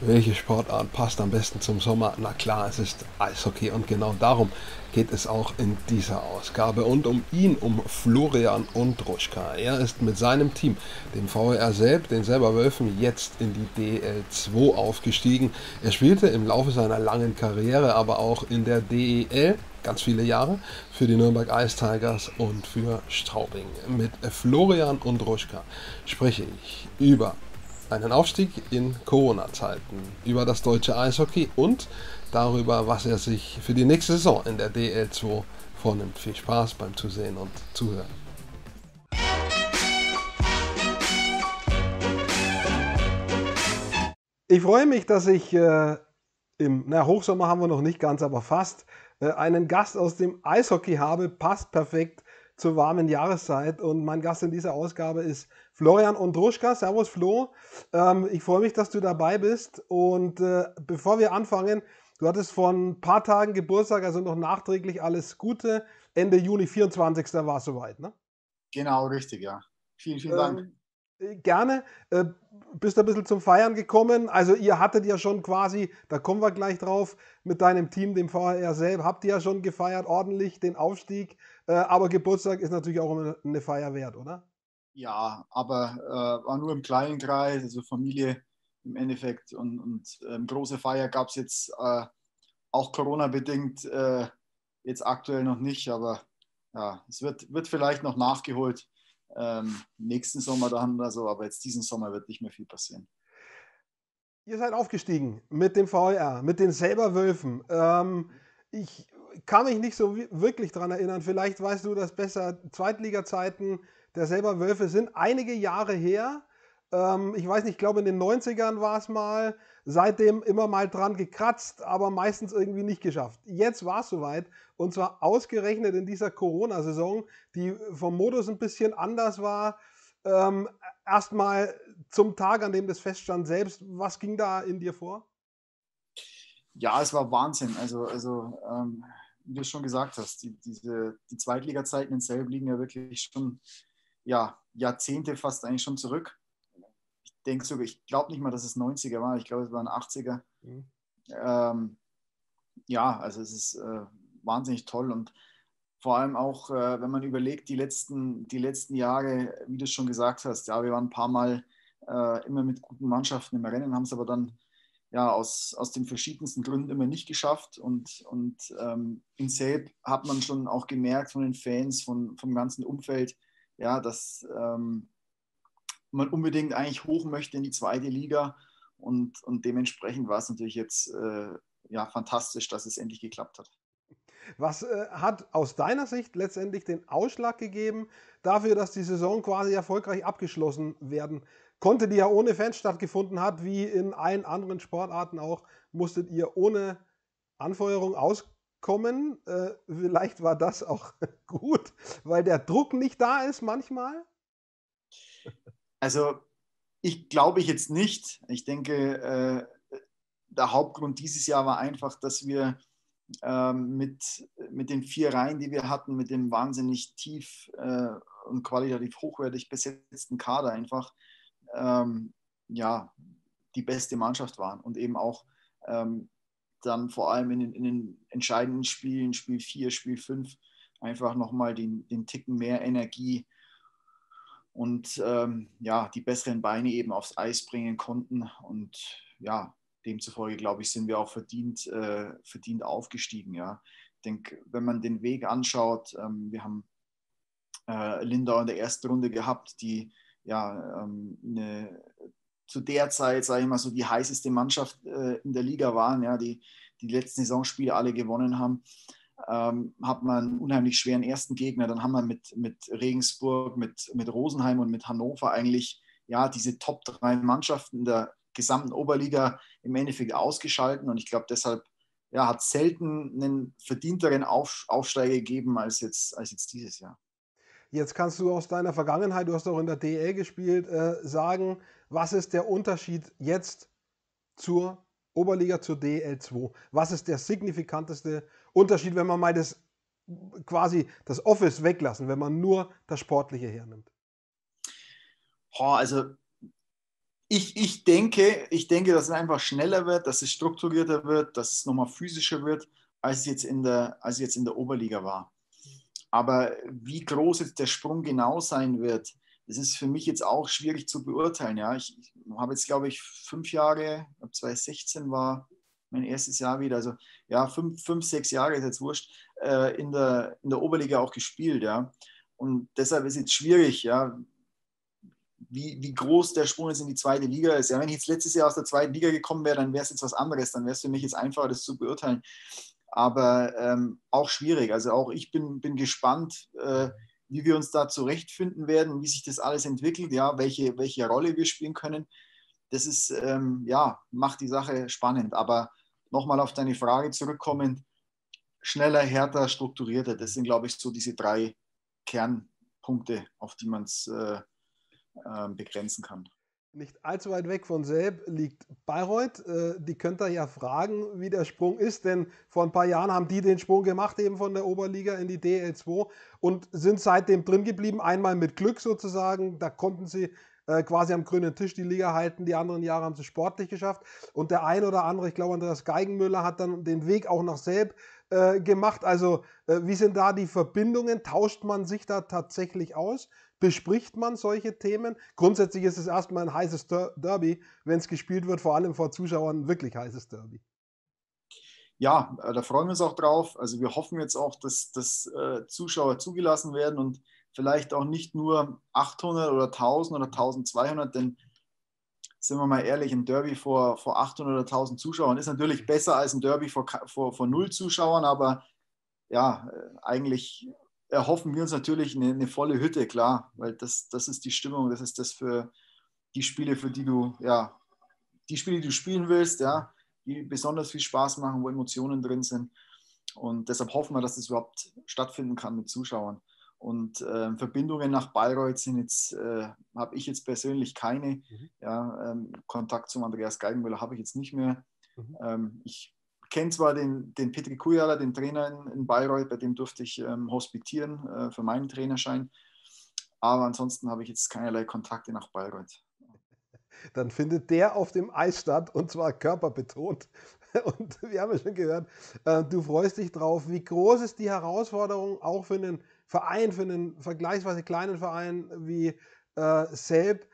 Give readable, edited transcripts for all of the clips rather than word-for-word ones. Welche Sportart passt am besten zum Sommer? Na klar, es ist Eishockey und genau darum geht es auch in dieser Ausgabe und um ihn, um Florian Ondruschka. Er ist mit seinem Team, dem VER Selb, den Selberwölfen, jetzt in die DEL 2 aufgestiegen. Er spielte im Laufe seiner langen Karriere aber auch in der DEL ganz viele Jahre für die Nürnberg Ice Tigers und für Straubing. Mit Florian Ondruschka spreche ich über einen Aufstieg in Corona-Zeiten, über das deutsche Eishockey und darüber, was er sich für die nächste Saison in der DEL 2 vornimmt. Viel Spaß beim Zusehen und Zuhören. Ich freue mich, dass ich Hochsommer haben wir noch nicht ganz, aber fast, einen Gast aus dem Eishockey habe. Passt perfekt zur warmen Jahreszeit und mein Gast in dieser Ausgabe ist Florian Ondruschka. Servus Flo, ich freue mich, dass du dabei bist und bevor wir anfangen, du hattest vor ein paar Tagen Geburtstag, also noch nachträglich alles Gute. Ende Juni, 24. war es soweit, ne? Genau, richtig, ja. Vielen, vielen Dank. Gerne. Bist ein bisschen zum Feiern gekommen, also ihr hattet ja schon quasi, da kommen wir gleich drauf, mit deinem Team, dem VER Selb, habt ihr ja schon gefeiert, ordentlich den Aufstieg, aber Geburtstag ist natürlich auch immer eine Feier wert, oder? Ja, aber war nur im kleinen Kreis, also Familie im Endeffekt und große Feier gab es jetzt auch Corona-bedingt jetzt aktuell noch nicht, aber ja, es wird vielleicht noch nachgeholt nächsten Sommer dann oder so, aber jetzt diesen Sommer wird nicht mehr viel passieren. Ihr seid aufgestiegen mit dem VER, mit den Selberwölfen. Ich kann mich nicht so wirklich dran erinnern, vielleicht weißt du das besser, Zweitliga-Zeiten der Selberwölfe sind einige Jahre her. Ich weiß nicht, ich glaube in den 90ern war es mal, seitdem immer mal dran gekratzt, aber meistens irgendwie nicht geschafft. Jetzt war es soweit und zwar ausgerechnet in dieser Corona-Saison, die vom Modus ein bisschen anders war. Erstmal zum Tag, an dem das feststand selbst, was ging da in dir vor? Ja, es war Wahnsinn. Also wie du schon gesagt hast, die Zweitliga-Zeiten in Selb liegen ja wirklich schon Jahrzehnte fast eigentlich schon zurück. Ich denke sogar, ich glaube nicht mal, dass es 90er war, ich glaube, es waren 80er. Mhm. Also es ist wahnsinnig toll und vor allem auch, wenn man überlegt, die letzten Jahre, wie du schon gesagt hast, ja, wir waren ein paar Mal immer mit guten Mannschaften im Rennen, haben es aber dann aus den verschiedensten Gründen immer nicht geschafft und in Selb hat man schon auch gemerkt von den Fans, vom ganzen Umfeld, ja, dass man unbedingt eigentlich hoch möchte in die zweite Liga und dementsprechend war es natürlich jetzt fantastisch, dass es endlich geklappt hat. Was hat aus deiner Sicht letztendlich den Ausschlag gegeben dafür, dass die Saison quasi erfolgreich abgeschlossen werden konnte, die ja ohne Fans stattgefunden hat, wie in allen anderen Sportarten auch, musstet ihr ohne Anfeuerung auskommen. Vielleicht war das auch gut, weil der Druck nicht da ist manchmal. Also ich glaube ich jetzt nicht. Ich denke, der Hauptgrund dieses Jahr war einfach, dass wir mit den 4 Reihen, die wir hatten, mit dem wahnsinnig tief und qualitativ hochwertig besetzten Kader einfach die beste Mannschaft waren und eben auch dann vor allem in den entscheidenden Spielen, Spiel 4, Spiel 5, einfach nochmal den Ticken mehr Energie und die besseren Beine eben aufs Eis bringen konnten und demzufolge, glaube ich, sind wir auch verdient aufgestiegen. Ja. Ich denke, wenn man den Weg anschaut, wir haben Lindau in der ersten Runde gehabt, die zu der Zeit, sage ich mal, so die heißeste Mannschaft in der Liga waren, ja, die letzten Saisonspiele alle gewonnen haben, hat man einen unheimlich schweren ersten Gegner. Dann haben wir mit Regensburg, mit Rosenheim und mit Hannover eigentlich diese Top 3 Mannschaften der gesamten Oberliga im Endeffekt ausgeschalten. Und ich glaube, deshalb hat es selten einen verdienteren Aufsteiger gegeben als jetzt dieses Jahr. Jetzt kannst du aus deiner Vergangenheit, du hast auch in der DEL gespielt, sagen, was ist der Unterschied jetzt zur Oberliga, zur DEL 2? Was ist der signifikanteste Unterschied, wenn man mal das Office weglassen, wenn man nur das Sportliche hernimmt? Also Ich denke, dass es einfach schneller wird, dass es strukturierter wird, dass es nochmal physischer wird, als jetzt in der Oberliga war. Aber wie groß jetzt der Sprung genau sein wird, das ist für mich jetzt auch schwierig zu beurteilen. Ja. Ich habe jetzt, glaube ich, 5 Jahre, ab 2016 war mein erstes Jahr wieder, also ja, 5, 6 Jahre, ist jetzt wurscht, in der Oberliga auch gespielt. Ja. Und deshalb ist es jetzt schwierig, ja, wie groß der Sprung jetzt in die zweite Liga ist. Ja, wenn ich jetzt letztes Jahr aus der zweiten Liga gekommen wäre, dann wäre es jetzt was anderes, dann wäre es für mich jetzt einfacher, das zu beurteilen. Aber auch schwierig. Also auch ich bin gespannt, wie wir uns da zurechtfinden werden, wie sich das alles entwickelt, ja, welche Rolle wir spielen können. Das ist, macht die Sache spannend. Aber nochmal auf deine Frage zurückkommend, schneller, härter, strukturierter, das sind, glaube ich, so diese 3 Kernpunkte, auf die man es begrenzen kann. Nicht allzu weit weg von Selb liegt Bayreuth. Die könnt ihr ja fragen, wie der Sprung ist, denn vor ein paar Jahren haben die den Sprung gemacht, eben von der Oberliga in die DEL 2 und sind seitdem drin geblieben, einmal mit Glück sozusagen, da konnten sie quasi am grünen Tisch die Liga halten, die anderen Jahre haben sie sportlich geschafft und der ein oder andere, ich glaube Andreas Geigenmüller, hat dann den Weg auch nach Selb gemacht, also wie sind da die Verbindungen, tauscht man sich da tatsächlich aus, bespricht man solche Themen? Grundsätzlich ist es erstmal ein heißes Derby, wenn es gespielt wird, vor allem vor Zuschauern, wirklich heißes Derby. Ja, da freuen wir uns auch drauf, also wir hoffen jetzt auch, dass Zuschauer zugelassen werden und vielleicht auch nicht nur 800 oder 1000 oder 1200, denn sind wir mal ehrlich, ein Derby vor 800 oder 1000 Zuschauern ist natürlich besser als ein Derby vor 0 Zuschauern, aber ja, eigentlich erhoffen wir uns natürlich eine volle Hütte, klar, weil das ist die Stimmung, das ist das für die Spiele, die du spielen willst, ja, die besonders viel Spaß machen, wo Emotionen drin sind und deshalb hoffen wir, dass das überhaupt stattfinden kann mit Zuschauern. Und Verbindungen nach Bayreuth sind jetzt, habe ich jetzt persönlich keine. Ja, Kontakt zum Andreas Geigenmüller habe ich jetzt nicht mehr. Ich kenne zwar den Petri Kujala, den Trainer in Bayreuth, bei dem durfte ich hospitieren für meinen Trainerschein. Aber ansonsten habe ich jetzt keinerlei Kontakte nach Bayreuth. Dann findet der auf dem Eis statt und zwar körperbetont. Und wir haben ja schon gehört, du freust dich drauf. Wie groß ist die Herausforderung auch für einen Verein, für einen vergleichsweise kleinen Verein wie Selb,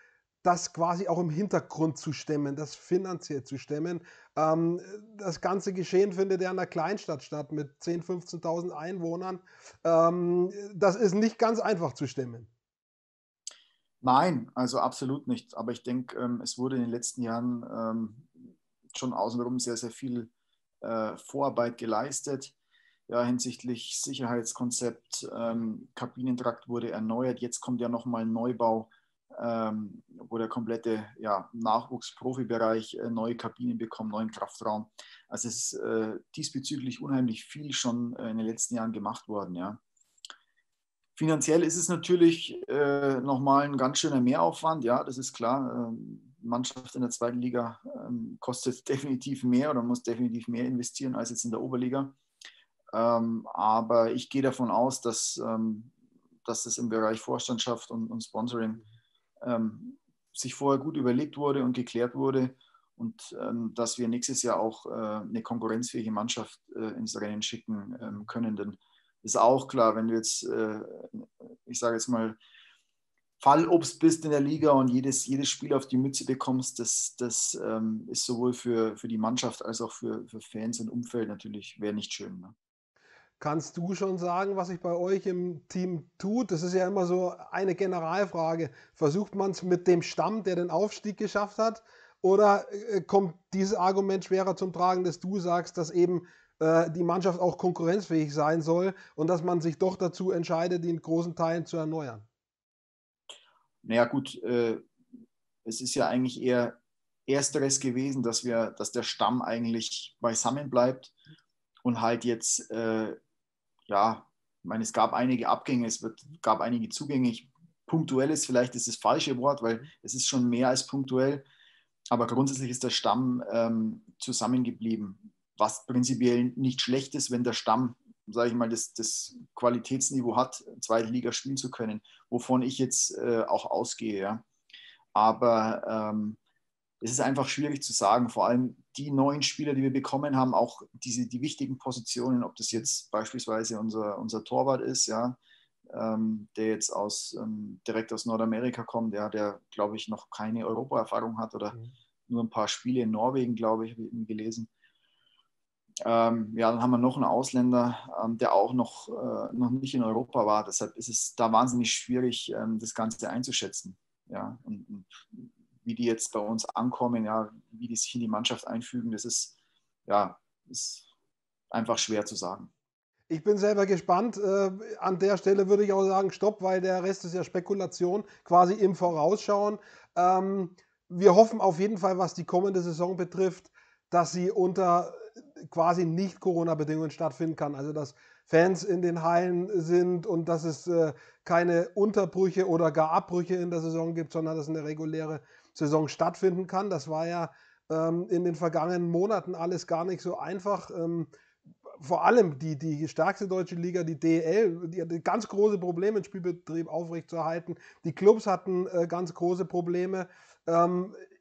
das quasi auch im Hintergrund zu stemmen, das finanziell zu stemmen? Das ganze Geschehen findet ja in einer Kleinstadt statt mit 10.000, 15.000 Einwohnern. Das ist nicht ganz einfach zu stemmen. Nein, also absolut nicht. Aber ich denke, es wurde in den letzten Jahren schon außenrum sehr, sehr viel Vorarbeit geleistet. Ja, hinsichtlich Sicherheitskonzept, Kabinentrakt wurde erneuert, jetzt kommt ja nochmal ein Neubau, wo der komplette Nachwuchs-Profibereich neue Kabinen bekommt, neuen Kraftraum. Also es ist diesbezüglich unheimlich viel schon in den letzten Jahren gemacht worden. Ja. Finanziell ist es natürlich nochmal ein ganz schöner Mehraufwand, ja, das ist klar. Mannschaft in der zweiten Liga kostet definitiv mehr oder muss definitiv mehr investieren als jetzt in der Oberliga. Aber ich gehe davon aus, dass das im Bereich Vorstandschaft und Sponsoring sich vorher gut überlegt wurde und geklärt wurde und dass wir nächstes Jahr auch eine konkurrenzfähige Mannschaft ins Rennen schicken können. Denn ist auch klar, wenn du jetzt, ich sage jetzt mal, Fallobst bist in der Liga und jedes Spiel auf die Mütze bekommst, das ist sowohl für die Mannschaft als auch für Fans und Umfeld natürlich, wäre nicht schön. Ne? Kannst du schon sagen, was sich bei euch im Team tut? Das ist ja immer so eine Generalfrage. Versucht man es mit dem Stamm, der den Aufstieg geschafft hat? Oder kommt dieses Argument schwerer zum Tragen, dass du sagst, dass eben die Mannschaft auch konkurrenzfähig sein soll und dass man sich doch dazu entscheidet, die in großen Teilen zu erneuern? Naja gut, es ist ja eigentlich eher Ersteres gewesen, dass der Stamm eigentlich beisammen bleibt und halt jetzt, ich meine, es gab einige Abgänge, gab einige Zugänge. Punktuell ist vielleicht das falsche Wort, weil es ist schon mehr als punktuell, aber grundsätzlich ist der Stamm zusammengeblieben, was prinzipiell nicht schlecht ist, wenn der Stamm, sage ich mal, das Qualitätsniveau hat, zweite Liga spielen zu können, wovon ich jetzt auch ausgehe. Ja. Aber es ist einfach schwierig zu sagen, vor allem die neuen Spieler, die wir bekommen haben, auch die wichtigen Positionen, ob das jetzt beispielsweise unser Torwart ist, ja, der jetzt direkt aus Nordamerika kommt, der glaube ich, noch keine Europaerfahrung hat oder nur ein paar Spiele in Norwegen, glaube ich, habe ich gelesen. Ja, dann haben wir noch einen Ausländer, der auch noch nicht in Europa war. Deshalb ist es da wahnsinnig schwierig, das Ganze einzuschätzen. Ja? Und wie die jetzt bei uns ankommen, ja, wie die sich in die Mannschaft einfügen, das ist einfach schwer zu sagen. Ich bin selber gespannt. An der Stelle würde ich auch sagen, stopp, weil der Rest ist ja Spekulation, quasi im Vorausschauen. Wir hoffen auf jeden Fall, was die kommende Saison betrifft, dass sie unter quasi nicht Corona-Bedingungen stattfinden kann. Also dass Fans in den Hallen sind und dass es keine Unterbrüche oder gar Abbrüche in der Saison gibt, sondern dass eine reguläre Saison stattfinden kann. Das war ja in den vergangenen Monaten alles gar nicht so einfach. Vor allem die stärkste deutsche Liga, die DEL, die hatte ganz große Probleme, den Spielbetrieb aufrechtzuerhalten. Die Clubs hatten ganz große Probleme.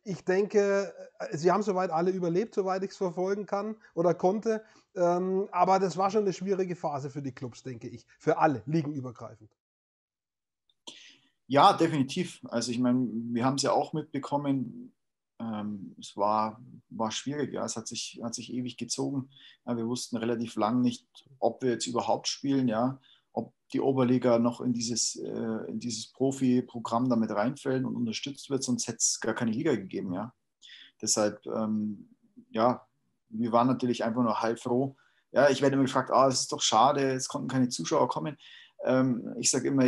Ich denke, sie haben soweit alle überlebt, soweit ich es verfolgen kann oder konnte. Aber das war schon eine schwierige Phase für die Clubs, denke ich. Für alle, ligenübergreifend. Ja, definitiv. Also ich meine, wir haben es ja auch mitbekommen. Es war schwierig. Ja. Es hat sich ewig gezogen. Ja, wir wussten relativ lang nicht, ob wir jetzt überhaupt spielen. Ja. Ob die Oberliga noch in dieses Profi-Programm damit reinfällt und unterstützt wird, sonst hätte es gar keine Liga gegeben. Ja. Deshalb, wir waren natürlich einfach nur heilfroh. Ja, ich werde immer gefragt, es ist doch schade, es konnten keine Zuschauer kommen. Ich sage immer,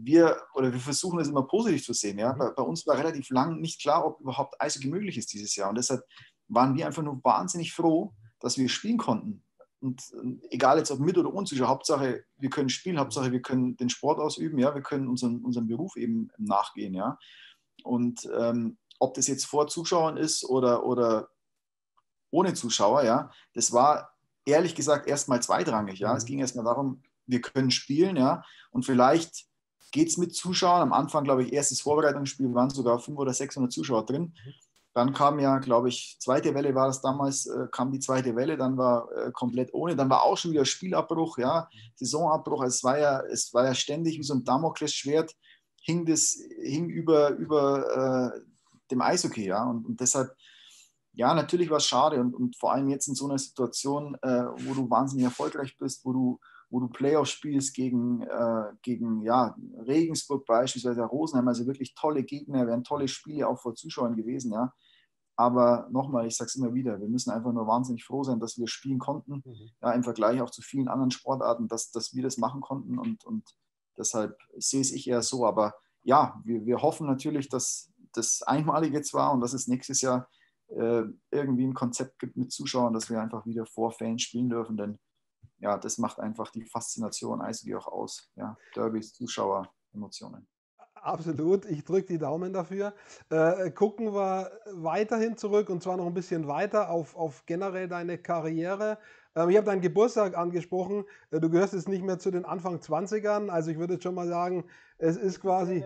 wir versuchen das immer positiv zu sehen. Ja. Bei uns war relativ lang nicht klar, ob überhaupt Eishockey möglich ist dieses Jahr. Und deshalb waren wir einfach nur wahnsinnig froh, dass wir spielen konnten. Und egal jetzt ob mit oder ohne Zuschauer, Hauptsache wir können spielen, Hauptsache wir können den Sport ausüben, ja, wir können unserem Beruf eben nachgehen, ja. Und ob das jetzt vor Zuschauern ist oder ohne Zuschauer, ja, das war ehrlich gesagt erstmal zweitrangig, ja. Es ging erstmal darum, wir können spielen, ja, und vielleicht geht es mit Zuschauern. Am Anfang, glaube ich, erstes Vorbereitungsspiel waren sogar 500 oder 600 Zuschauer drin. Dann kam ja, glaube ich, zweite Welle war das damals, kam die zweite Welle, dann war komplett ohne, dann war auch schon wieder Spielabbruch, ja, Saisonabbruch, also es war ja ständig wie so ein Damoklesschwert, hing über dem Eishockey, ja, und deshalb, ja, natürlich war es schade und vor allem jetzt in so einer Situation, wo du wahnsinnig erfolgreich bist, wo du Playoffs spielst gegen Regensburg beispielsweise, Rosenheim, also wirklich tolle Gegner, wären tolle Spiele auch vor Zuschauern gewesen, ja. Aber nochmal, ich sage es immer wieder, wir müssen einfach nur wahnsinnig froh sein, dass wir spielen konnten, ja, im Vergleich auch zu vielen anderen Sportarten, dass wir das machen konnten und deshalb sehe es ich eher so. Aber ja, wir hoffen natürlich, dass das einmalig jetzt war und dass es nächstes Jahr irgendwie ein Konzept gibt mit Zuschauern, dass wir einfach wieder vor Fans spielen dürfen, denn ja, das macht einfach die Faszination Eishockey auch aus. Ja, Derbys, Zuschauer, Emotionen. Absolut, ich drücke die Daumen dafür. Gucken wir weiterhin zurück und zwar noch ein bisschen weiter auf generell deine Karriere. Ich habe deinen Geburtstag angesprochen. Du gehörst jetzt nicht mehr zu den Anfang 20ern. Also ich würde jetzt schon mal sagen, es ist quasi...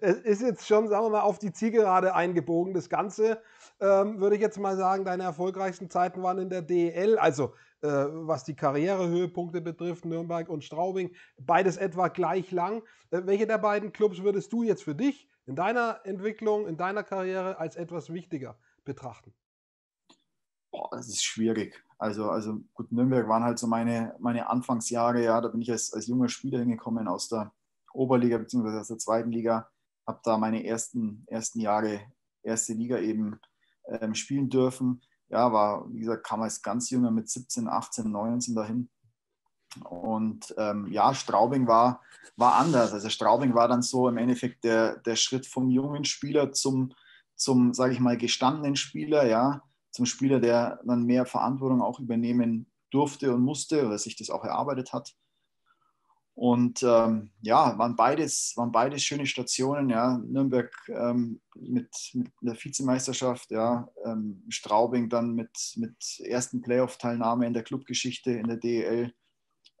Es ist jetzt schon, sagen wir mal, auf die Zielgerade eingebogen. Das Ganze, würde ich jetzt mal sagen, deine erfolgreichsten Zeiten waren in der DEL, also was die Karrierehöhepunkte betrifft, Nürnberg und Straubing, beides etwa gleich lang. Welche der beiden Clubs würdest du jetzt für dich in deiner Entwicklung, in deiner Karriere als etwas wichtiger betrachten? Boah, das ist schwierig. Also gut, Nürnberg waren halt so meine Anfangsjahre, ja, da bin ich als junger Spieler hingekommen aus der Oberliga bzw. aus der zweiten Liga, habe da meine ersten Jahre erste Liga eben spielen dürfen. Ja, war, wie gesagt, kam als ganz Junger mit 17, 18, 19 dahin. Und Straubing war anders. Also Straubing war dann so im Endeffekt der Schritt vom jungen Spieler zum sage ich mal, gestandenen Spieler, ja, zum Spieler, der dann mehr Verantwortung auch übernehmen durfte und musste oder sich das auch erarbeitet hat. Und waren beides schöne Stationen, ja. Nürnberg mit der Vizemeisterschaft, ja. Straubing dann mit ersten Playoff-Teilnahme in der Clubgeschichte in der DEL.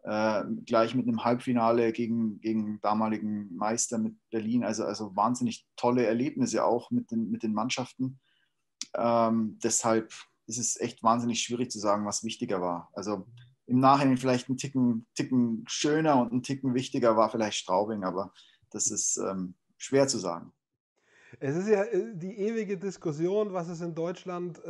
gleich mit einem Halbfinale gegen damaligen Meister mit Berlin. Also wahnsinnig tolle Erlebnisse auch mit den Mannschaften. Deshalb ist es echt wahnsinnig schwierig zu sagen, was wichtiger war. Also im Nachhinein vielleicht ein Ticken schöner und ein Ticken wichtiger war vielleicht Straubing, aber das ist schwer zu sagen. Es ist ja die ewige Diskussion, was ist in Deutschland...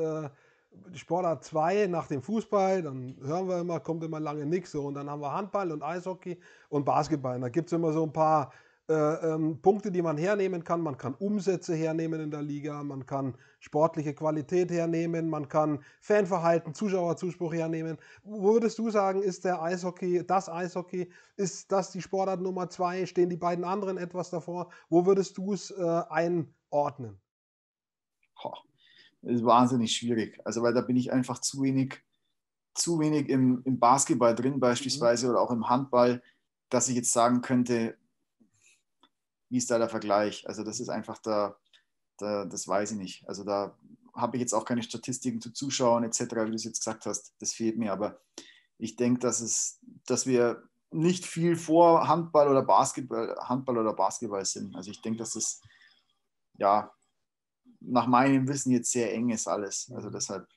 Sportart 2 nach dem Fußball, dann hören wir immer, kommt immer lange nichts. So. Und dann haben wir Handball und Eishockey und Basketball. Und da gibt es immer so ein paar Punkte, die man hernehmen kann. Man kann Umsätze hernehmen in der Liga, man kann sportliche Qualität hernehmen, man kann Fanverhalten, Zuschauerzuspruch hernehmen. Wo würdest du sagen, ist der Eishockey, ist das die Sportart Nummer 2? Stehen die beiden anderen etwas davor? Wo würdest du es einordnen? Das ist wahnsinnig schwierig, also weil da bin ich einfach zu wenig im Basketball drin beispielsweise oder auch im Handball, dass ich jetzt sagen könnte, wie ist da der Vergleich? Also das ist einfach das weiß ich nicht. Also da habe ich jetzt auch keine Statistiken zu Zuschauern etc., wie du es jetzt gesagt hast, das fehlt mir. Aber ich denke, dass wir nicht viel vor Handball oder Basketball sind. Also ich denke, dass es, ja, nach meinem Wissen jetzt sehr eng ist alles. Also deshalb,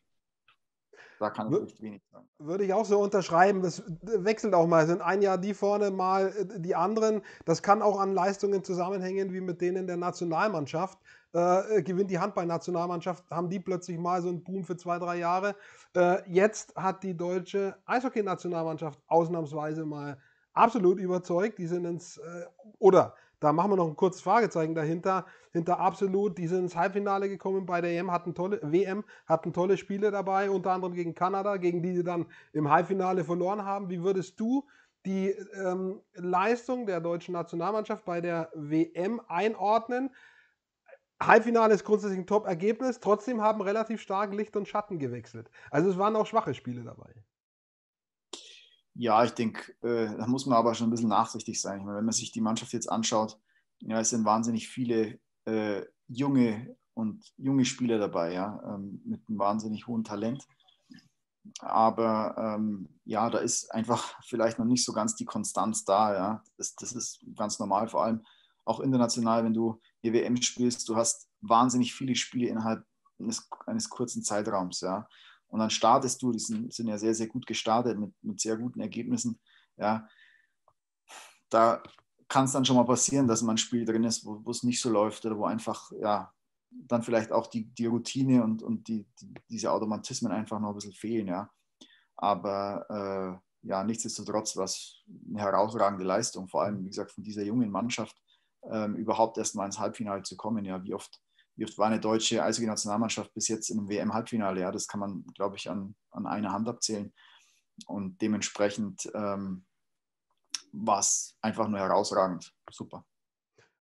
da kann ich echt wenig sagen. Würde ich auch so unterschreiben. Das wechselt auch mal. Sind ein Jahr die vorne, mal die anderen. Das kann auch an Leistungen zusammenhängen, wie mit denen der Nationalmannschaft. Gewinnt die Handball-Nationalmannschaft, haben die plötzlich mal so einen Boom für 2-3 Jahre. Jetzt hat die deutsche Eishockey-Nationalmannschaft ausnahmsweise mal absolut überzeugt. Die sind da machen wir noch ein kurzes Fragezeichen dahinter. Hinter absolut, die sind ins Halbfinale gekommen bei der EM, hatten tolle Spiele dabei, unter anderem gegen Kanada, gegen die sie dann im Halbfinale verloren haben. Wie würdest du die Leistung der deutschen Nationalmannschaft bei der WM einordnen? Halbfinale ist grundsätzlich ein Top-Ergebnis, trotzdem haben relativ stark Licht und Schatten gewechselt. Also es waren auch schwache Spiele dabei. Ja, ich denke, da muss man aber schon ein bisschen nachsichtig sein. Ich meine, wenn man sich die Mannschaft jetzt anschaut, ja, es sind wahnsinnig viele junge Spieler dabei, ja, mit einem wahnsinnig hohen Talent. Aber ja, da ist einfach vielleicht noch nicht so ganz die Konstanz da. Ja. Das ist ganz normal, vor allem auch international, wenn du die WM spielst, du hast wahnsinnig viele Spiele innerhalb eines kurzen Zeitraums, ja. Und dann startest du, die sind ja sehr, sehr gut gestartet mit sehr guten Ergebnissen. Ja. Da kann es dann schon mal passieren, dass man ein Spiel drin ist, wo es nicht so läuft oder wo einfach ja, dann vielleicht auch die Routine und diese Automatismen einfach noch ein bisschen fehlen. Ja. Aber ja, nichtsdestotrotz war es eine herausragende Leistung, vor allem, wie gesagt, von dieser jungen Mannschaft überhaupt erst mal ins Halbfinale zu kommen. Ja, wie oft war eine deutsche Eishockey-Nationalmannschaft bis jetzt im WM-Halbfinale? Ja, das kann man, glaube ich, an einer Hand abzählen. Und dementsprechend war es einfach nur herausragend. Super.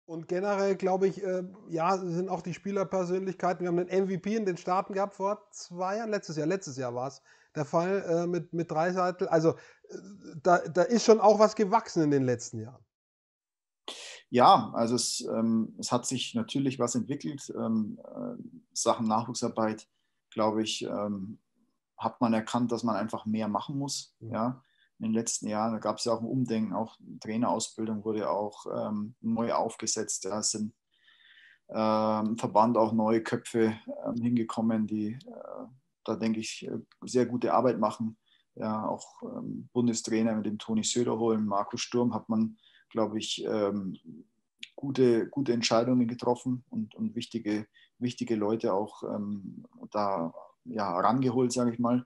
Und generell, glaube ich, ja, sind auch die Spielerpersönlichkeiten. Wir haben einen MVP in den Staaten gehabt vor 2 Jahren. Letztes Jahr war es der Fall mit Dreiseitel. Also da ist schon auch was gewachsen in den letzten Jahren. Ja, also es hat sich natürlich was entwickelt. Sachen Nachwuchsarbeit, glaube ich, hat man erkannt, dass man einfach mehr machen muss. Ja. In den letzten Jahren, da gab es ja auch ein Umdenken, auch Trainerausbildung wurde auch neu aufgesetzt. Da sind im Verband auch neue Köpfe hingekommen, die da, denke ich, sehr gute Arbeit machen. Ja, auch Bundestrainer mit dem Toni Söderholm, Markus Sturm hat man, glaube ich, gute Entscheidungen getroffen und wichtige Leute auch da ja, rangeholt, sage ich mal.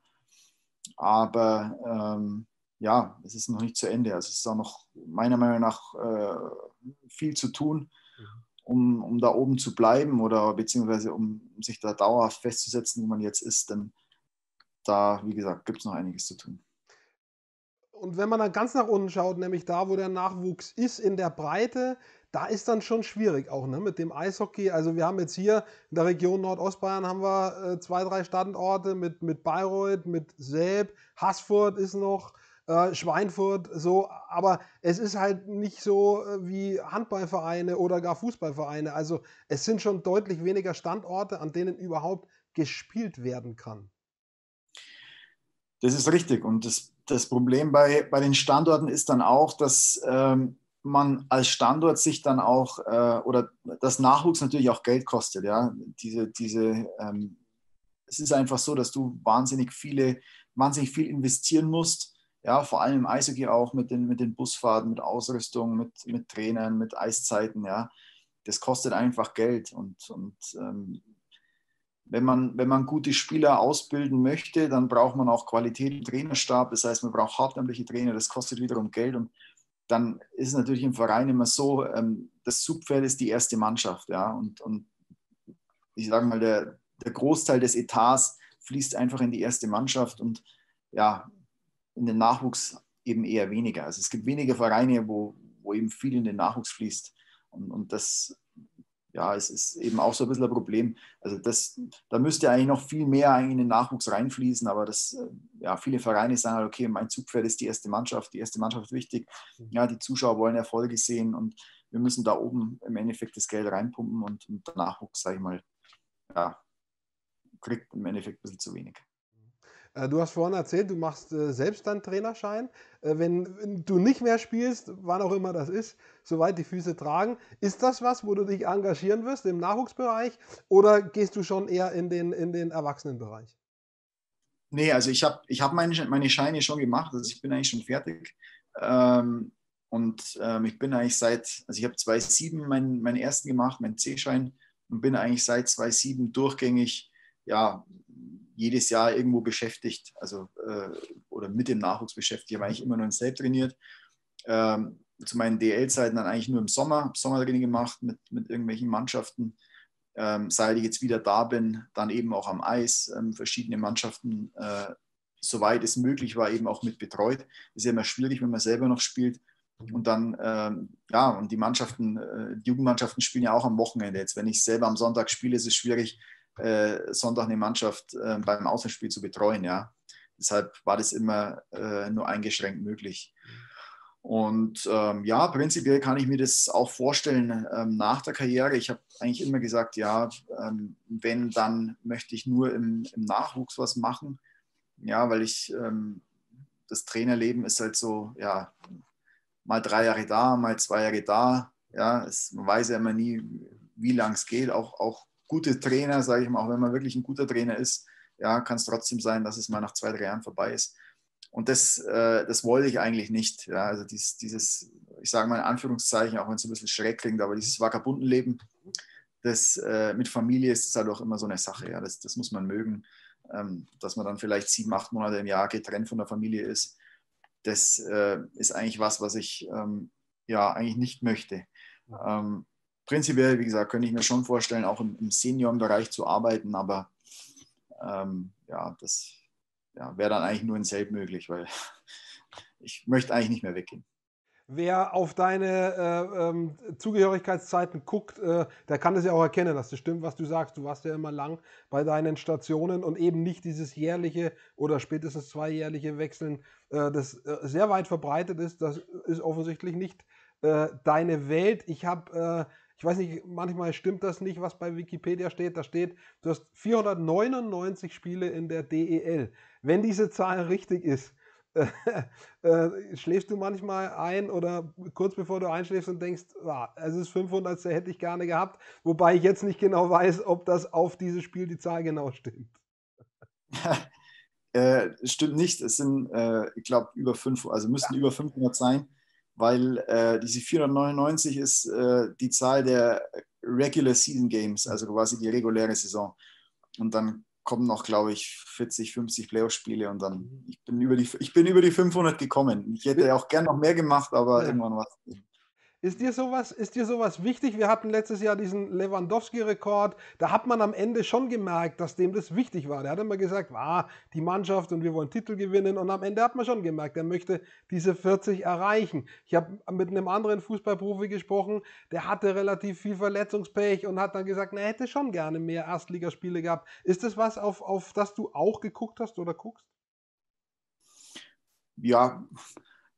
Aber ja, es ist noch nicht zu Ende. Also es ist auch noch meiner Meinung nach viel zu tun, um da oben zu bleiben oder beziehungsweise um sich da dauerhaft festzusetzen, wo man jetzt ist. Denn da, wie gesagt, gibt es noch einiges zu tun. Und wenn man dann ganz nach unten schaut, nämlich da, wo der Nachwuchs ist in der Breite, da ist dann schon schwierig auch, ne, mit dem Eishockey. Also wir haben jetzt hier in der Region Nordostbayern haben wir 2-3 Standorte mit Bayreuth, mit Selb, Haßfurt ist noch, Schweinfurt, so. Aber es ist halt nicht so wie Handballvereine oder gar Fußballvereine. Also es sind schon deutlich weniger Standorte, an denen überhaupt gespielt werden kann. Das ist richtig und das Das Problem bei den Standorten ist dann auch, dass man als Standort sich dann auch, oder das Nachwuchs natürlich auch Geld kostet. Ja? Es ist einfach so, dass du wahnsinnig viel investieren musst, ja, vor allem im Eishockey auch mit den Busfahrten, mit Ausrüstung, mit Trainern, mit Eiszeiten. Ja? Das kostet einfach Geld und wenn man gute Spieler ausbilden möchte, dann braucht man auch Qualität im Trainerstab. Das heißt, man braucht hauptamtliche Trainer, das kostet wiederum Geld. Und dann ist es natürlich im Verein immer so, das Zugpferd ist die erste Mannschaft. Ja? Und ich sage mal, der Großteil des Etats fließt einfach in die erste Mannschaft und ja, in den Nachwuchs eben eher weniger. Also es gibt wenige Vereine, wo eben viel in den Nachwuchs fließt. Und das... Ja, es ist eben auch so ein bisschen ein Problem. Also da müsste eigentlich noch viel mehr in den Nachwuchs reinfließen, aber viele Vereine sagen halt, okay, mein Zugpferd ist die erste Mannschaft ist wichtig. Ja, die Zuschauer wollen Erfolge sehen und wir müssen da oben im Endeffekt das Geld reinpumpen und der Nachwuchs, sage ich mal, ja, kriegt im Endeffekt ein bisschen zu wenig. Du hast vorhin erzählt, du machst selbst dann Trainerschein. Wenn du nicht mehr spielst, wann auch immer das ist, soweit die Füße tragen, ist das was, wo du dich engagieren wirst im Nachwuchsbereich oder gehst du schon eher in den Erwachsenenbereich? Nee, also ich hab meine Scheine schon gemacht, also ich bin eigentlich schon fertig. Ich bin eigentlich ich habe 2007 meinen ersten gemacht, meinen C-Schein und bin eigentlich seit 2007 durchgängig, ja, jedes Jahr irgendwo beschäftigt, also oder mit dem Nachwuchs beschäftigt. Ich habe eigentlich immer nur in Selb trainiert. Zu meinen DL-Zeiten dann eigentlich nur im Sommer, habe Sommertraining gemacht mit irgendwelchen Mannschaften. Seit ich jetzt wieder da bin, dann eben auch am Eis, verschiedene Mannschaften, soweit es möglich war, eben auch mit betreut. Das ist ja immer schwierig, wenn man selber noch spielt. Und dann, und die Mannschaften, die Jugendmannschaften spielen ja auch am Wochenende. Jetzt, wenn ich selber am Sonntag spiele, ist es schwierig, Sonntag eine Mannschaft beim Auswärtsspiel zu betreuen. Ja. Deshalb war das immer nur eingeschränkt möglich. Und prinzipiell kann ich mir das auch vorstellen nach der Karriere. Ich habe eigentlich immer gesagt, ja, wenn, dann möchte ich nur im Nachwuchs was machen. Ja, weil das Trainerleben ist halt so, ja, mal 3 Jahre da, mal 2 Jahre da. Ja, man weiß ja immer nie, wie lang es geht, auch gute Trainer, sage ich mal, auch wenn man wirklich ein guter Trainer ist, ja, kann es trotzdem sein, dass es mal nach 2, 3 Jahren vorbei ist. Und das wollte ich eigentlich nicht. Ja. Also dieses, ich sage mal in Anführungszeichen, auch wenn es ein bisschen schräg klingt, aber dieses Vagabundenleben, das mit Familie ist es halt auch immer so eine Sache. Ja. Das muss man mögen, dass man dann vielleicht 7, 8 Monate im Jahr getrennt von der Familie ist. Das ist eigentlich was ich eigentlich nicht möchte. Prinzipiell, wie gesagt, könnte ich mir schon vorstellen, auch im Seniorenbereich zu arbeiten, aber das wäre dann eigentlich nur in Selb möglich, weil ich möchte eigentlich nicht mehr weggehen. Wer auf deine Zugehörigkeitszeiten guckt, der kann das ja auch erkennen, dass das stimmt, was du sagst. Du warst ja immer lang bei deinen Stationen und eben nicht dieses jährliche oder spätestens zweijährliche Wechseln, das sehr weit verbreitet ist. Das ist offensichtlich nicht deine Welt. Ich weiß nicht, manchmal stimmt das nicht, was bei Wikipedia steht. Da steht, du hast 499 Spiele in der DEL. Wenn diese Zahl richtig ist, schläfst du manchmal ein oder kurz bevor du einschläfst und denkst, es ist 500, das hätte ich gerne gehabt. Wobei ich jetzt nicht genau weiß, ob das auf dieses Spiel die Zahl genau stimmt. Stimmt nicht. Es sind, ich glaube, über 500 sein. Weil diese 499 ist die Zahl der Regular Season Games, also quasi die reguläre Saison. Und dann kommen noch, glaube ich, 40, 50 Playoff-Spiele und dann, ich bin über die 500 gekommen. Ich hätte auch gern noch mehr gemacht, aber irgendwann war es. Ist dir sowas wichtig? Wir hatten letztes Jahr diesen Lewandowski-Rekord. Da hat man am Ende schon gemerkt, dass dem das wichtig war. Der hat immer gesagt, die Mannschaft und wir wollen Titel gewinnen. Und am Ende hat man schon gemerkt, er möchte diese 40 erreichen. Ich habe mit einem anderen Fußballprofi gesprochen, der hatte relativ viel Verletzungspech und hat dann gesagt, er hätte schon gerne mehr Erstligaspiele gehabt. Ist das was, auf das du auch geguckt hast oder guckst? Ja,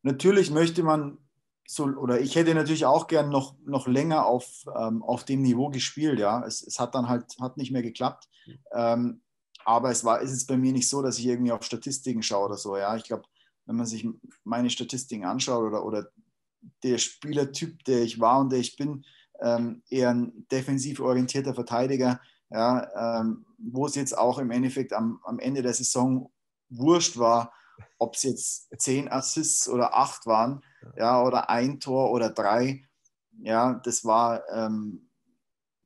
natürlich möchte man ich hätte natürlich auch gern noch länger auf dem Niveau gespielt, ja. Es hat dann halt nicht mehr geklappt. Aber es ist bei mir nicht so, dass ich irgendwie auf Statistiken schaue oder so, ja. Ich glaube, wenn man sich meine Statistiken anschaut oder der Spielertyp, der ich war und der ich bin, eher ein defensiv orientierter Verteidiger, ja, wo es jetzt auch im Endeffekt am Ende der Saison wurscht war, ob es jetzt 10 Assists oder 8 waren, ja, oder 1 Tor oder 3, ja, das war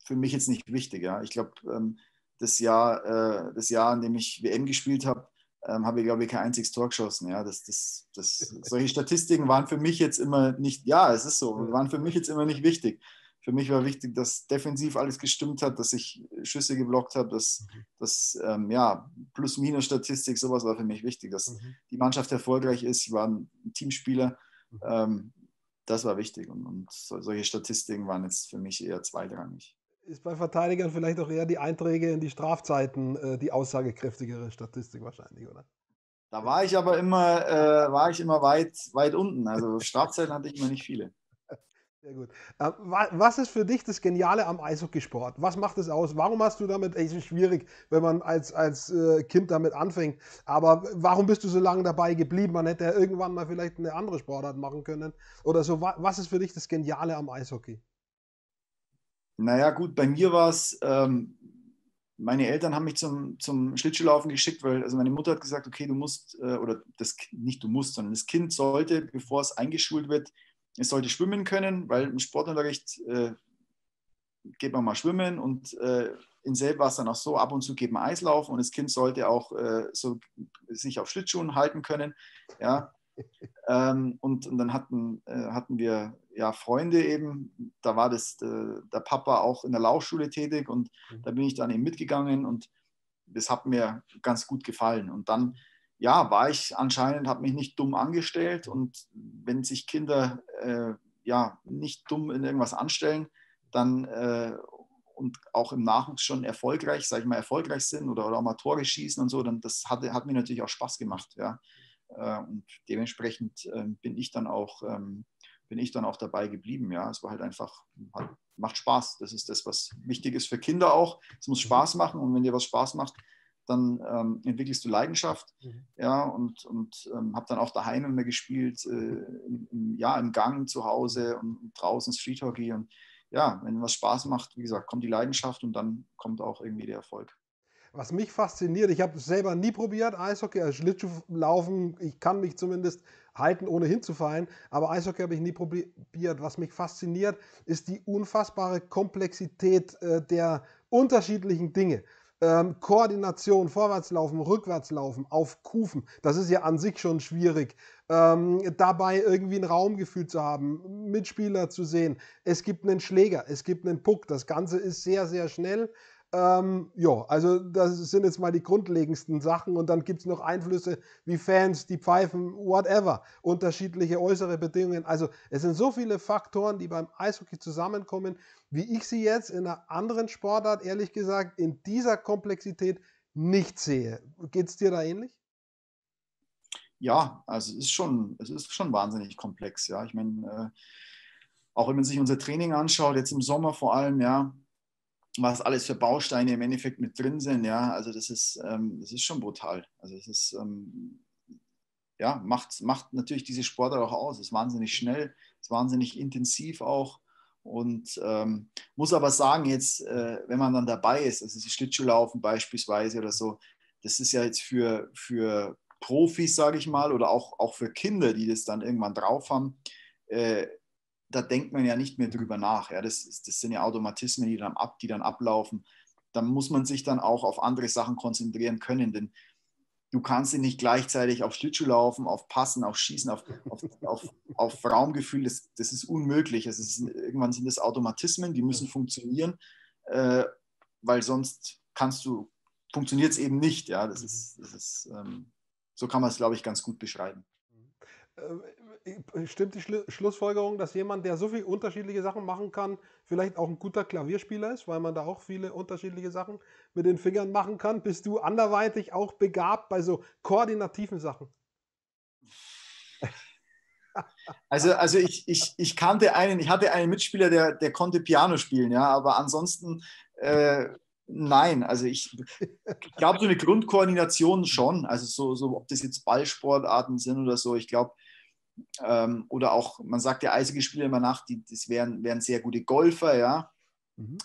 für mich jetzt nicht wichtig. Ja. Ich glaube, das Jahr, in dem ich WM gespielt habe, habe ich, glaube ich, kein einziges Tor geschossen. Ja. Solche Statistiken waren für mich jetzt immer nicht, ja, es ist so, waren für mich jetzt immer nicht wichtig. Für mich war wichtig, dass defensiv alles gestimmt hat, dass ich Schüsse geblockt habe, dass Plus-Minus-Statistik, sowas war für mich wichtig, dass die Mannschaft erfolgreich ist. Ich war ein Teamspieler, das war wichtig und solche Statistiken waren jetzt für mich eher zweitrangig. Ist bei Verteidigern vielleicht auch eher die Einträge in die Strafzeiten die aussagekräftigere Statistik wahrscheinlich, oder? Da war ich aber immer, weit, weit unten, also Strafzeiten hatte ich immer nicht viele. Sehr gut. Was ist für dich das Geniale am Eishockeysport? Was macht es aus? Warum hast du damit, es ist schwierig, wenn man als Kind damit anfängt, aber warum bist du so lange dabei geblieben? Man hätte ja irgendwann mal vielleicht eine andere Sportart machen können oder so. Was ist für dich das Geniale am Eishockey? Naja gut, bei mir war es, meine Eltern haben mich zum Schlittschuhlaufen geschickt, weil also meine Mutter hat gesagt, okay, du musst, das Kind sollte, bevor es eingeschult wird, es sollte schwimmen können, weil im Sportunterricht geht man mal schwimmen und in Selb war es dann auch so, ab und zu geht man Eislaufen und das Kind sollte auch sich auf Schlittschuhen halten können. Ja. Und dann hatten wir ja Freunde eben, da war der Papa auch in der Laufschule tätig und da bin ich dann eben mitgegangen und das hat mir ganz gut gefallen. Und dann war ich anscheinend, habe mich nicht dumm angestellt und wenn sich Kinder nicht dumm in irgendwas anstellen, dann und auch im Nachwuchs schon erfolgreich, sage ich mal, erfolgreich sind oder auch mal Tore schießen und so, dann das hat mir natürlich auch Spaß gemacht, ja. Und dementsprechend bin ich dann auch dabei geblieben, ja. Es war halt einfach, macht Spaß, das ist das, was wichtig ist für Kinder auch. Es muss Spaß machen und wenn dir was Spaß macht, dann entwickelst du Leidenschaft, ja, und habe dann auch daheim immer gespielt, im Gang zu Hause und draußen Street Hockey und ja, wenn was Spaß macht, wie gesagt, kommt die Leidenschaft und dann kommt auch irgendwie der Erfolg. Was mich fasziniert, ich habe es selber nie probiert, Eishockey, also Schlittschuhlaufen, ich kann mich zumindest halten, ohne hinzufallen, aber Eishockey habe ich nie probiert. Was mich fasziniert, ist die unfassbare Komplexität der unterschiedlichen Dinge. Koordination, Vorwärtslaufen, Rückwärtslaufen, auf Kufen, das ist ja an sich schon schwierig. Dabei irgendwie ein Raumgefühl zu haben, Mitspieler zu sehen. Es gibt einen Schläger, es gibt einen Puck, das Ganze ist sehr, sehr schnell. Also das sind jetzt mal die grundlegendsten Sachen und dann gibt es noch Einflüsse wie Fans, die pfeifen, whatever, unterschiedliche äußere Bedingungen. Also es sind so viele Faktoren, die beim Eishockey zusammenkommen, wie ich sie jetzt in einer anderen Sportart, ehrlich gesagt, in dieser Komplexität nicht sehe. Geht es dir da ähnlich? Ja, also es ist schon wahnsinnig komplex, ja. Ich meine, auch wenn man sich unser Training anschaut, jetzt im Sommer vor allem, ja, was alles für Bausteine im Endeffekt mit drin sind, ja, also das ist schon brutal. Also es ist, macht natürlich diese Sportart auch aus. Es ist wahnsinnig schnell, es ist wahnsinnig intensiv auch und muss aber sagen, jetzt, wenn man dann dabei ist, also die Schlittschuhlaufen beispielsweise oder so, das ist ja jetzt für Profis, sage ich mal, oder auch für Kinder, die das dann irgendwann drauf haben, da denkt man ja nicht mehr drüber nach. Ja. Das sind ja Automatismen, die dann ablaufen. Da muss man sich dann auch auf andere Sachen konzentrieren können, denn du kannst nicht gleichzeitig auf Schlittschuh laufen, auf Passen, auf Schießen, auf Raumgefühl. Das ist unmöglich. Irgendwann sind das Automatismen, die müssen funktionieren, weil sonst funktioniert es eben nicht. Ja. So kann man es, glaube ich, ganz gut beschreiben. Stimmt die Schlussfolgerung, dass jemand, der so viele unterschiedliche Sachen machen kann, vielleicht auch ein guter Klavierspieler ist, weil man da auch viele unterschiedliche Sachen mit den Fingern machen kann? Bist du anderweitig auch begabt bei so koordinativen Sachen? Also ich hatte einen Mitspieler, der konnte Piano spielen, ja, aber ansonsten Nein, also ich glaube, so eine Grundkoordination schon. Also so, ob das jetzt Ballsportarten sind oder so, ich glaube, oder auch, man sagt ja Eishockeyspieler immer nach, das wären sehr gute Golfer, ja,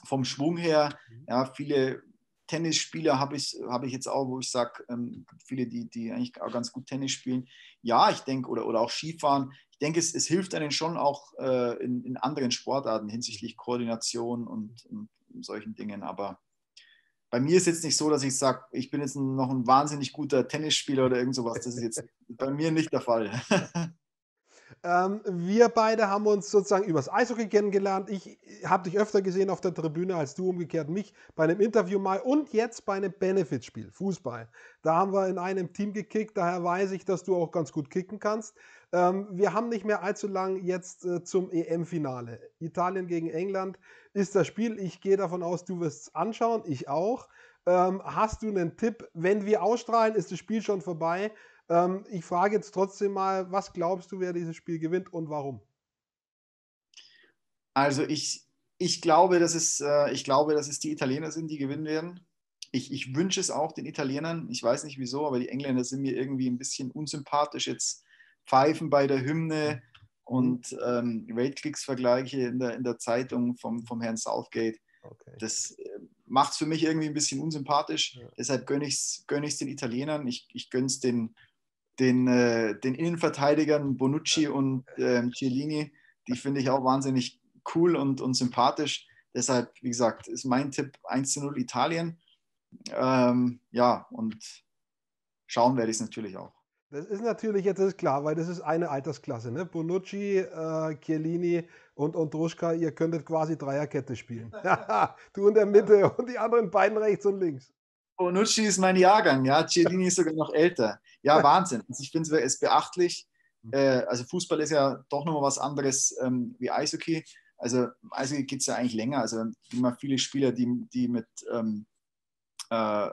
vom Schwung her. Ja, viele Tennisspieler habe ich jetzt auch, wo ich sage, viele, die eigentlich auch ganz gut Tennis spielen. Ja, ich denke, oder auch Skifahren. Ich denke, es hilft einem schon auch in anderen Sportarten hinsichtlich Koordination und solchen Dingen, aber bei mir ist jetzt nicht so, dass ich sage, ich bin jetzt noch ein wahnsinnig guter Tennisspieler oder irgend sowas. Das ist jetzt bei mir nicht der Fall. Wir beide haben uns sozusagen übers Eishockey kennengelernt. Ich habe dich öfter gesehen auf der Tribüne als du umgekehrt mich bei einem Interview mal und jetzt bei einem Benefitspiel, Fußball. Da haben wir in einem Team gekickt, daher weiß ich, dass du auch ganz gut kicken kannst. Wir haben nicht mehr allzu lang jetzt zum EM-Finale. Italien gegen England ist das Spiel. Ich gehe davon aus, du wirst es anschauen, ich auch. Hast du einen Tipp? Wenn wir ausstrahlen, ist das Spiel schon vorbei. Ich frage jetzt trotzdem mal, was glaubst du, wer dieses Spiel gewinnt und warum? Also ich glaube, dass es die Italiener sind, die gewinnen werden. Ich wünsche es auch den Italienern. Ich weiß nicht wieso, aber die Engländer sind mir irgendwie ein bisschen unsympathisch. Jetzt pfeifen bei der Hymne und Weltkriegsvergleiche in der Zeitung vom Herrn Southgate. Okay. Das macht es für mich irgendwie ein bisschen unsympathisch. Ja. Deshalb gönne ich es den Italienern. Ich gönne es den Innenverteidigern Bonucci und Chiellini. Die finde ich auch wahnsinnig cool und sympathisch. Deshalb, wie gesagt, ist mein Tipp 1:0 Italien. Ja, und schauen werde ich es natürlich auch. Das ist natürlich, jetzt ist klar, weil das ist eine Altersklasse, ne? Bonucci, Chiellini und Ondruschka, ihr könntet quasi Dreierkette spielen. Du in der Mitte und die anderen beiden rechts und links. Bonucci ist mein Jahrgang, ja, Chiellini ist sogar noch älter. Ja, Wahnsinn. Also ich finde es beachtlich. Also Fußball ist ja doch nochmal was anderes wie Eishockey. Also Eishockey geht es ja eigentlich länger. Also immer viele Spieler, die mit 6er,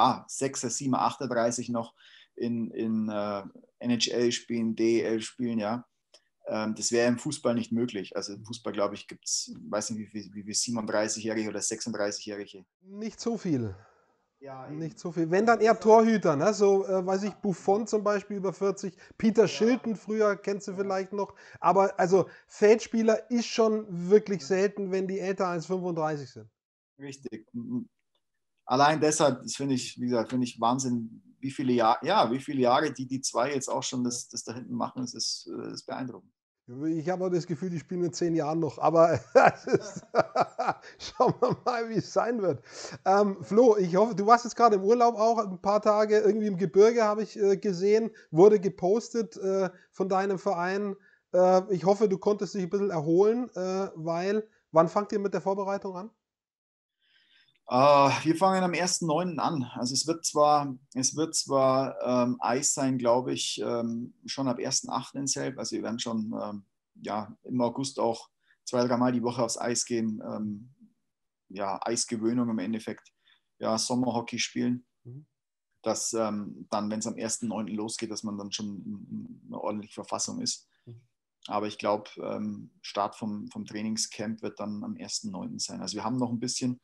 7er, 38 noch in NHL spielen, DEL spielen, ja. Das wäre im Fußball nicht möglich. Also im Fußball, glaube ich, gibt es, weiß nicht, wie 37-Jährige oder 36-Jährige. Nicht so viel. Ja, nicht so viel. Wenn, dann eher Torhüter, ne? So, weiß ich, Buffon zum Beispiel über 40, Peter Shilton früher, kennst du vielleicht noch. Aber also Feldspieler ist schon wirklich selten, wenn die älter als 35 sind. Richtig. Allein deshalb, das finde ich, wie gesagt, Wahnsinn, wie viele Jahre die zwei jetzt auch schon das da hinten machen, das ist beeindruckend. Ich habe auch das Gefühl, die spielen in 10 Jahren noch, aber schauen wir mal, wie es sein wird. Flo, ich hoffe, du warst jetzt gerade im Urlaub auch, ein paar Tage irgendwie im Gebirge, habe ich gesehen, wurde gepostet von deinem Verein. Ich hoffe, du konntest dich ein bisschen erholen, weil, wann fangt ihr mit der Vorbereitung an? Wir fangen am 1.9. an. Also es wird zwar Eis sein, glaube ich, schon ab 1.8. in Selb. Also wir werden schon im August auch 2-3 Mal die Woche aufs Eis gehen. Eisgewöhnung im Endeffekt. Ja, Sommerhockey spielen. Dass dann, wenn es am 1.9. losgeht, dass man dann schon in einer ordentlichen Verfassung ist. Aber ich glaube, Start vom Trainingscamp wird dann am 1.9. sein. Also wir haben noch ein bisschen...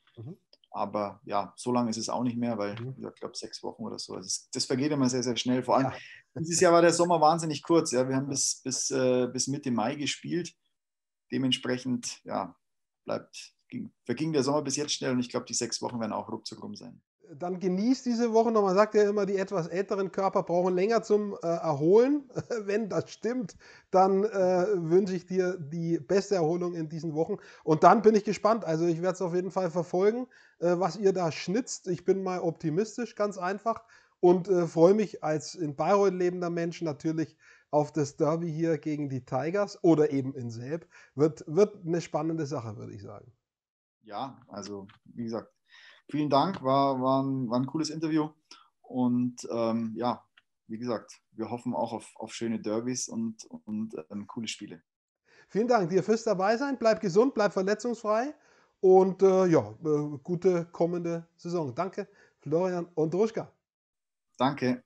Aber ja, so lange ist es auch nicht mehr, weil ich glaube 6 Wochen oder so. Also das vergeht immer sehr, sehr schnell. Vor allem dieses Jahr war der Sommer wahnsinnig kurz. Ja. Wir haben bis Mitte Mai gespielt. Dementsprechend verging der Sommer bis jetzt schnell und ich glaube, die 6 Wochen werden auch ruckzuck rum sein. Dann genießt diese Woche noch. Man sagt ja immer, die etwas älteren Körper brauchen länger zum Erholen. Wenn das stimmt, dann wünsche ich dir die beste Erholung in diesen Wochen. Und dann bin ich gespannt. Also ich werde es auf jeden Fall verfolgen, was ihr da schnitzt. Ich bin mal optimistisch, ganz einfach. Und freue mich als in Bayreuth lebender Mensch natürlich auf das Derby hier gegen die Tigers oder eben in Selb. Wird eine spannende Sache, würde ich sagen. Ja, also wie gesagt, vielen Dank, war ein cooles Interview und wie gesagt, wir hoffen auch auf schöne Derbys und coole Spiele. Vielen Dank dir fürs dabei sein, bleib gesund, bleib verletzungsfrei und gute kommende Saison. Danke, Florian Ondruschka. Danke.